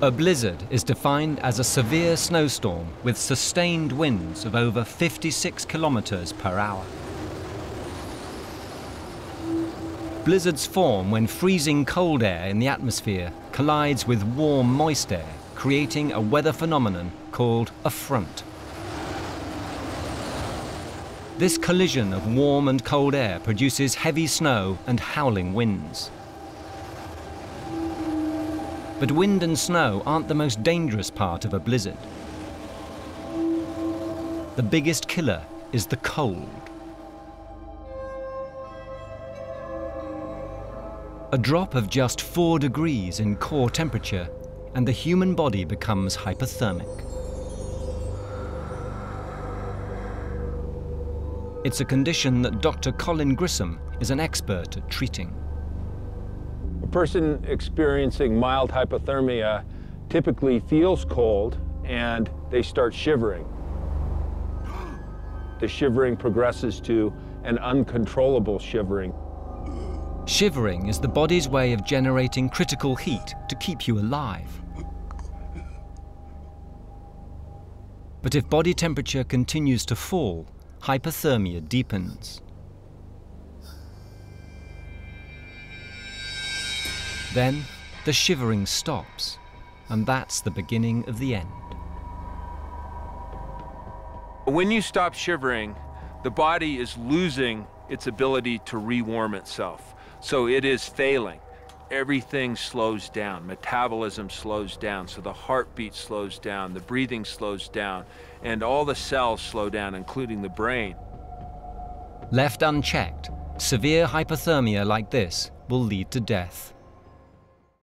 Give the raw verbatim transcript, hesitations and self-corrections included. A blizzard is defined as a severe snowstorm with sustained winds of over fifty-six kilometers per hour. Blizzards form when freezing cold air in the atmosphere collides with warm, moist air, creating a weather phenomenon called a front. This collision of warm and cold air produces heavy snow and howling winds. But wind and snow aren't the most dangerous part of a blizzard. The biggest killer is the cold. A drop of just four degrees in core temperature and the human body becomes hypothermic. It's a condition that Doctor Colin Grissom is an expert at treating. A person experiencing mild hypothermia typically feels cold and they start shivering. The shivering progresses to an uncontrollable shivering. Shivering is the body's way of generating critical heat to keep you alive. But if body temperature continues to fall, hypothermia deepens. Then the shivering stops, and that's the beginning of the end. When you stop shivering, the body is losing its ability to rewarm itself. So it is failing. Everything slows down. Metabolism slows down. So the heartbeat slows down, the breathing slows down, and all the cells slow down, including the brain. Left unchecked, severe hypothermia like this will lead to death.